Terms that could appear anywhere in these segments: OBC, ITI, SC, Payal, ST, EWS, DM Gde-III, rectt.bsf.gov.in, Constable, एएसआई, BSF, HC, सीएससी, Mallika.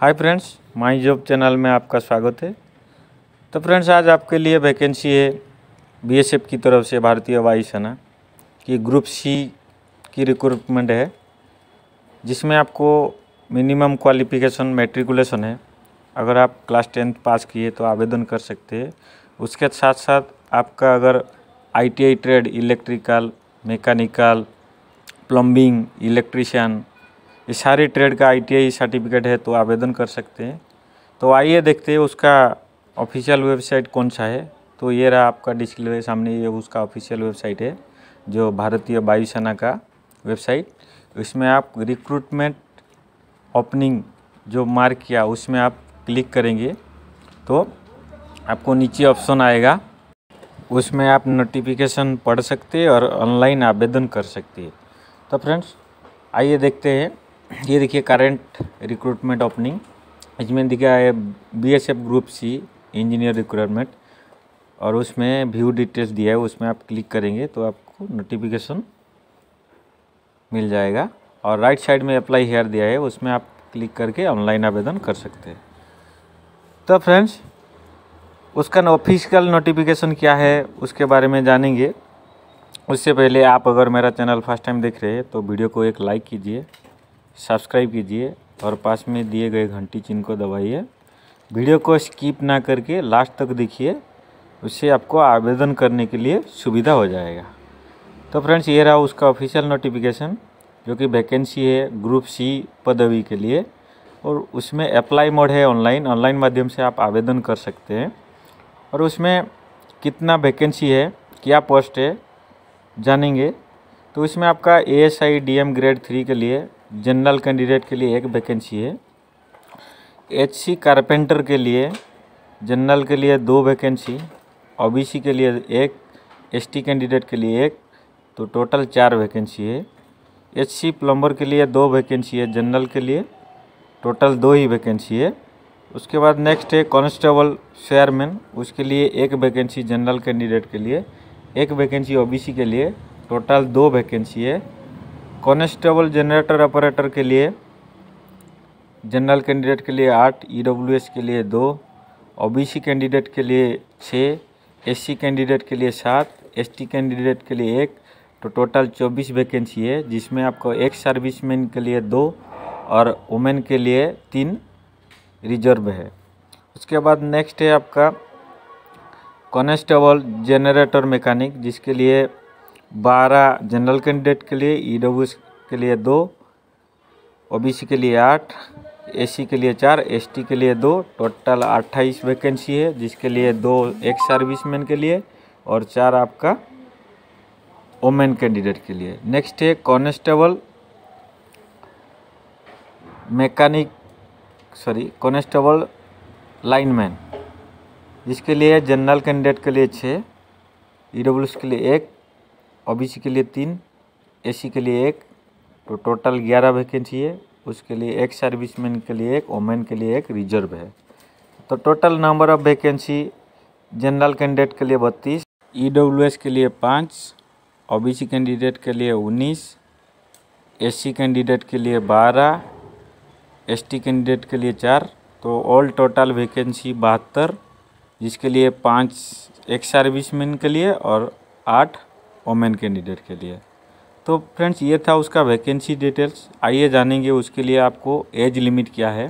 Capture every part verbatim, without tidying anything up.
Hi friends, my job channel में आपका स्वागत है। तो फ्रेंड्स, आज आपके लिए वैकेंसी है बीएसएफ की तरफ से, भारतीय वायुसेना की ग्रुप सी की रिक्रूटमेंट है, जिसमें आपको मिनिमम क्वालिफिकेशन मैट्रिकुलेशन है। अगर आप क्लास टेंथ पास किए तो आवेदन कर सकते हैं। उसके साथ साथ आपका अगर ITI trade, electrical, mechanical, plumbing, electrician, इस सारी ट्रेड का आईटीआई सर्टिफिकेट है तो आवेदन कर सकते हैं। तो आइए देखते हैं उसका ऑफिशियल वेबसाइट कौन सा है। तो ये रहा आपका डिस्प्ले सामने, ये उसका ऑफिशियल वेबसाइट है जो भारतीय वायुसेना का वेबसाइट। इसमें आप रिक्रूटमेंट ओपनिंग जो मार्क किया उसमें आप क्लिक करेंगे तो आपको नीचे ऑप्शन आएगा, उसमें आप नोटिफिकेशन पढ़ सकते हैं और ऑनलाइन आवेदन कर सकते हैं। तो फ्रेंड्स, आइए देखते हैं। ये देखिए करंट रिक्रूटमेंट ओपनिंग, इसमें दिखा है BSF group C engineer recruitment और उसमें व्यू डिटेल्स दिया है। उसमें आप क्लिक करेंगे तो आपको नोटिफिकेशन मिल जाएगा और राइट साइड में अप्लाई हेयर दिया है, उसमें आप क्लिक करके ऑनलाइन आवेदन कर सकते हैं। तो फ्रेंड्स, उसका ऑफिशियल नोटिफिकेशन क्या है उसके बारे में जानेंगे। उससे पहले आप अगर मेरा चैनल फर्स्ट टाइम देख रहे हैं तो वीडियो को एक लाइक कीजिए, सब्सक्राइब कीजिए और पास में दिए गए घंटी चिन्ह को दबाइए। वीडियो को स्किप ना करके लास्ट तक देखिए, उससे आपको आवेदन करने के लिए सुविधा हो जाएगा। तो फ्रेंड्स, ये रहा उसका ऑफिशियल नोटिफिकेशन जो कि वैकेंसी है ग्रुप सी पदवी के लिए, और उसमें अप्लाई मोड है ऑनलाइन, ऑनलाइन माध्यम से आप आवेदन कर सकते हैं। और उसमें कितना वैकेंसी है, क्या पोस्ट है जानेंगे। तो इसमें आपका एएसआई डीएम ग्रेड थ्री के लिए जनरल कैंडिडेट के लिए एक वैकेंसी है, एचसी कारपेंटर के लिए जनरल के लिए दो वैकेंसी, ओबीसी के लिए एक, एसटी कैंडिडेट के लिए एक, तो टोटल चार वैकेंसी है। एचसी प्लम्बर के लिए दो वैकेंसी है जनरल के लिए, टोटल दो ही वैकेंसी है। उसके बाद नेक्स्ट है कांस्टेबल शेयरमैन, उसके लिए एक वैकेंसी जनरल कैंडिडेट के लिए, एक वैकेंसी ओबीसी के लिए, टोटल दो वैकेंसी है। कॉन्स्टेबल जनरेटर ऑपरेटर के लिए जनरल कैंडिडेट के लिए आठ, ईडब्ल्यूएस के लिए दो, ओबीसी कैंडिडेट के लिए छः, एससी कैंडिडेट के लिए सात, एसटी कैंडिडेट के लिए एक, तो टोटल चौबीस वैकेंसी है, जिसमें आपको एक सर्विसमैन के लिए दो और वुमेन के लिए तीन रिजर्व है। उसके बाद नेक्स्ट है आपका कॉन्स्टेबल जनरेटर मैकेनिक, जिसके लिए बारह जनरल कैंडिडेट के लिए, ईडब्ल्यूएस के लिए दो, ओबीसी के लिए आठ, एससी के लिए चार, एसटी के लिए दो, टोटल अट्ठाईस वैकेंसी है, जिसके लिए दो एक सर्विसमैन के लिए और चार आपका वोमेन कैंडिडेट के लिए। नेक्स्ट है constable mechanic sorry constable lineman, जिसके लिए जनरल कैंडिडेट के लिए छः, ईडब्ल्यूएस के लिए एक, ओबीसी के लिए तीन, एससी के लिए एक, तो टोटल ग्यारह वैकेंसी है। उसके लिए एक सर्विसमैन के लिए एक, वोमेन के लिए एक रिजर्व है। तो total number of vacancy general candidate के लिए बत्तीस, ईडब्ल्यूएस के लिए पाँच, ओबीसी कैंडिडेट के लिए उन्नीस, एससी कैंडिडेट के लिए बारह, एसटी कैंडिडेट के लिए चार, तो ऑल टोटल वैकेंसी बहत्तर, जिसके लिए पाँच एक सर्विसमैन के लिए और आठ वोमेन कैंडिडेट के लिए। तो फ्रेंड्स, ये था उसका वैकेंसी डिटेल्स। आइए जानेंगे उसके लिए आपको एज लिमिट क्या है।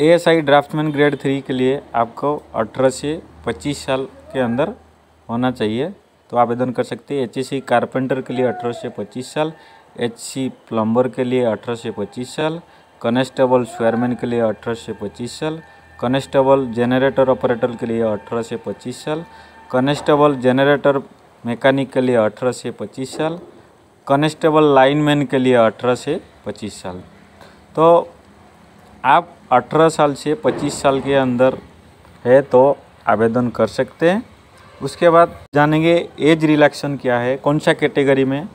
एएसआई ड्राफ्टमैन ग्रेड थ्री के लिए आपको अठारह से पच्चीस साल के अंदर होना चाहिए तो आवेदन कर सकते हैं। एचसी कारपेंटर के लिए अठारह से पच्चीस साल, एचसी प्लम्बर के लिए अठारह से पच्चीस साल, कॉन्स्टेबल स्वेयरमैन के लिए अठारह से पच्चीस साल, कॉन्स्टेबल जनरेटर ऑपरेटर के लिए अठारह से पच्चीस साल, कॉन्स्टेबल जनरेटर मैकेनिक के लिए अठारह से पच्चीस साल, कॉन्स्टेबल लाइनमैन के लिए अठारह से पच्चीस साल। तो आप अठारह साल से पच्चीस साल के अंदर है तो आवेदन कर सकते हैं। उसके बाद जानेंगे एज रिलैक्सेशन क्या है, कौन सा कैटेगरी में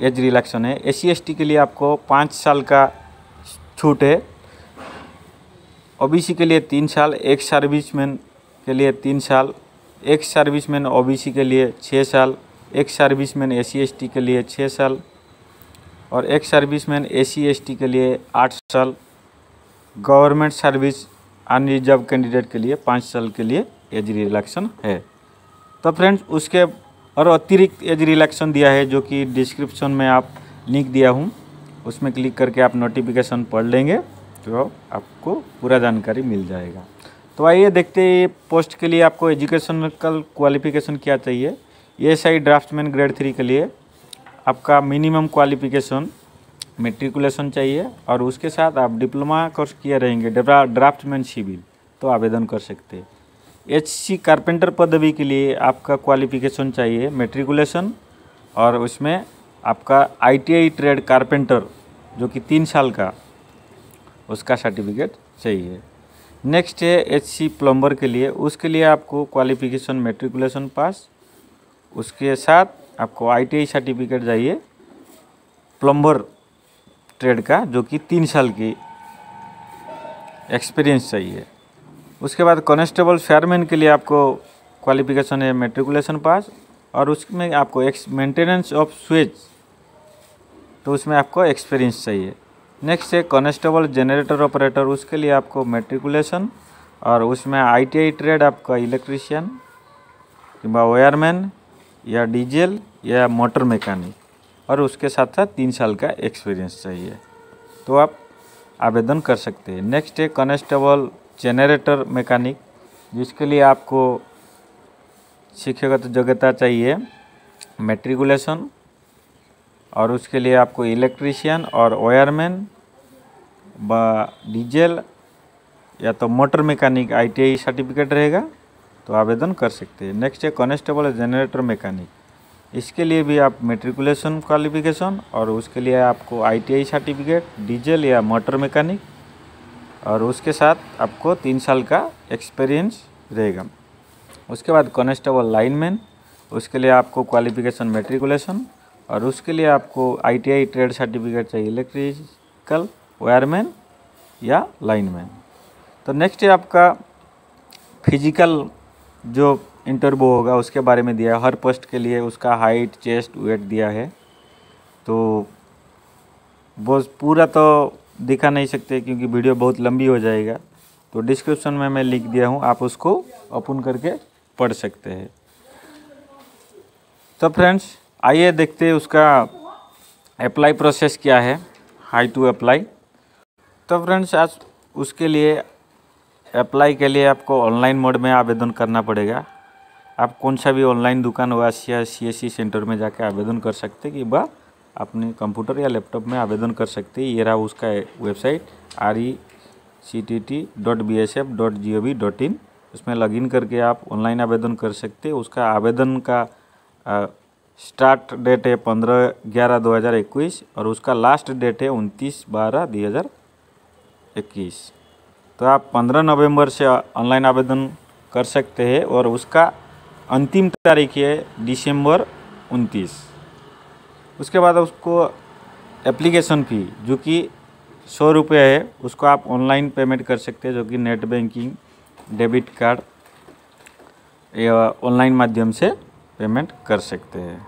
एज रिलैक्सेशन है। एससी एसटी के लिए आपको पाँच साल का छूट है, ओबीसी के लिए तीन साल, एक सर्विसमैन के लिए तीन साल, एक सर्विसमैन ओबीसी के लिए छः साल, एक सर्विसमैन एससी एसटी के लिए छः साल और एक सर्विसमैन एससी एसटी के लिए आठ साल, गवर्नमेंट सर्विस अनरिजर्व कैंडिडेट के लिए पाँच साल के लिए एज रिलैक्शन है। तो फ्रेंड्स उसके और अतिरिक्त एज रिलैक्शन दिया है जो कि डिस्क्रिप्शन में आप लिंक दिया हूँ, उसमें क्लिक करके आप नोटिफिकेशन पढ़ लेंगे तो आपको पूरा जानकारी मिल जाएगा। तो आइए देखते हैं ये पोस्ट के लिए आपको एजुकेशनल क्वालिफिकेशन क्या चाहिए। एएसआई ड्राफ्ट्समैन ग्रेड थ्री के लिए आपका मिनिमम क्वालिफिकेशन मेट्रिकुलेशन चाहिए और उसके साथ आप डिप्लोमा कोर्स किए रहेंगे ड्राफ्ट्समैन सिविल तो आवेदन कर सकते हैं। एचसी कारपेंटर पदवी के लिए आपका क्वालिफिकेशन चाहिए मेट्रिकुलेशन और उसमें आपका आईटीआई ट्रेड कारपेंटर जो कि तीन साल का उसका सर्टिफिकेट चाहिए। नेक्स्ट है एचसी प्लम्बर के लिए, उसके लिए आपको क्वालिफिकेशन मेट्रिकुलेशन पास, उसके साथ आपको आईटीआई सर्टिफिकेट चाहिए प्लम्बर ट्रेड का जो कि तीन साल की एक्सपीरियंस चाहिए। उसके बाद कॉन्स्टेबल फायरमैन के लिए आपको क्वालिफिकेशन है मेट्रिकुलेशन पास और उसमें आपको एक्स मेंटेनेंस ऑफ स्विच तो उसमें आपको एक्सपीरियंस चाहिए। नेक्स्ट है कॉन्स्टेबल जनरेटर ऑपरेटर, उसके लिए आपको मेट्रिकुलेशन और उसमें आईटीआई ट्रेड आपका इलेक्ट्रिशियन किंवा वायरमैन या डीजल या मोटर मैकेनिक और उसके साथ साथ तीन साल का एक्सपीरियंस चाहिए तो आप आवेदन कर सकते हैं। नेक्स्ट है कॉन्स्टेबल जनरेटर मैकेनिक, जिसके लिए आपको शिक्षागत योग्यता चाहिए मेट्रिकुलेशन और उसके लिए आपको इलेक्ट्रिशियन और वायरमैन व डीजल या तो मोटर मैकेनिक आईटीआई सर्टिफिकेट रहेगा तो आवेदन कर सकते हैं। नेक्स्ट है कॉन्स्टेबल जनरेटर मैकेनिक, इसके लिए भी आप मेट्रिकुलेशन क्वालिफिकेशन और उसके लिए आपको आईटीआई सर्टिफिकेट डीजल या मोटर मैकेनिक और उसके साथ आपको तीन साल का एक्सपीरियंस रहेगा। उसके बाद कॉन्स्टेबल लाइनमैन, उसके लिए आपको क्वालिफिकेशन मेट्रिकुलेशन और उसके लिए आपको आईटीआई ट्रेड सर्टिफिकेट चाहिए इलेक्ट्रिकल वायरमैन या लाइनमैन। तो नेक्स्ट है आपका फिजिकल जो इंटरव्यू होगा उसके बारे में दिया है, हर पोस्ट के लिए उसका हाइट चेस्ट वेट दिया है तो वो पूरा तो दिखा नहीं सकते क्योंकि वीडियो बहुत लंबी हो जाएगा तो डिस्क्रिप्शन में मैं लिख दिया हूँ, आप उसको ओपन करके पढ़ सकते हैं। तो फ्रेंड्स आइए देखते हैं उसका अप्लाई प्रोसेस क्या है, हाउ टू अप्लाई। तो फ्रेंड्स आज उसके लिए अप्लाई के लिए आपको ऑनलाइन मोड में आवेदन करना पड़ेगा। आप कौन सा भी ऑनलाइन दुकान व सीएससी सेंटर में जाके आवेदन कर सकते कि वह अपने कंप्यूटर या लैपटॉप में आवेदन कर सकते। ये रहा उसका website R E C T T dot B S F dot G O V dot in, उसमें लॉगिन करके आप ऑनलाइन आवेदन कर सकते। उसका आवेदन का आ, स्टार्ट डेट है पंद्रह ग्यारह दो हज़ार इक्कीस और उसका लास्ट डेट है उनतीस बारह दो हज़ार इक्कीस। तो आप पंद्रह नवंबर से ऑनलाइन आवेदन कर सकते हैं और उसका अंतिम तारीख है दिसंबर उनतीस। उसके बाद उसको एप्लीकेशन फ़ी जो कि सौ रुपये है उसको आप ऑनलाइन पेमेंट कर सकते हैं जो कि नेट बैंकिंग डेबिट कार्ड या ऑनलाइन माध्यम से पेमेंट कर सकते हैं।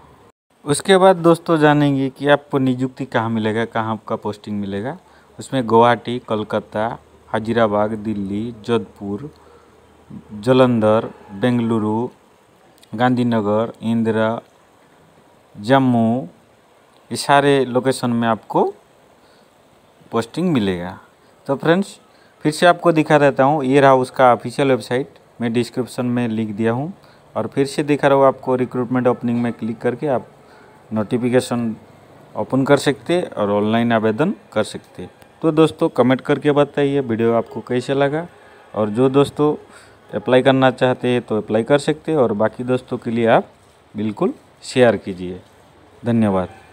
उसके बाद दोस्तों जानेंगे कि आपको नियुक्ति कहाँ मिलेगा, कहाँ आपका पोस्टिंग मिलेगा। उसमें गुवाहाटी, कोलकाता, हजीराबाग, दिल्ली, जोधपुर, जालंधर, बेंगलुरु, गांधीनगर, इंदिरा, जम्मू, ये सारे लोकेशन में आपको पोस्टिंग मिलेगा। तो फ्रेंड्स फिर से आपको दिखा देता हूँ, ये रहा उसका ऑफिशियल वेबसाइट, मैं डिस्क्रिप्शन में लिख दिया हूँ और फिर से दिखा रहा हूँ आपको रिक्रूटमेंट ओपनिंग में क्लिक करके आप नोटिफिकेशन ओपन कर सकते और ऑनलाइन आवेदन कर सकते। तो दोस्तों कमेंट करके बताइए वीडियो आपको कैसे लगा और जो दोस्तों अप्लाई करना चाहते हैं तो अप्लाई कर सकते और बाकी दोस्तों के लिए आप बिल्कुल शेयर कीजिए। धन्यवाद।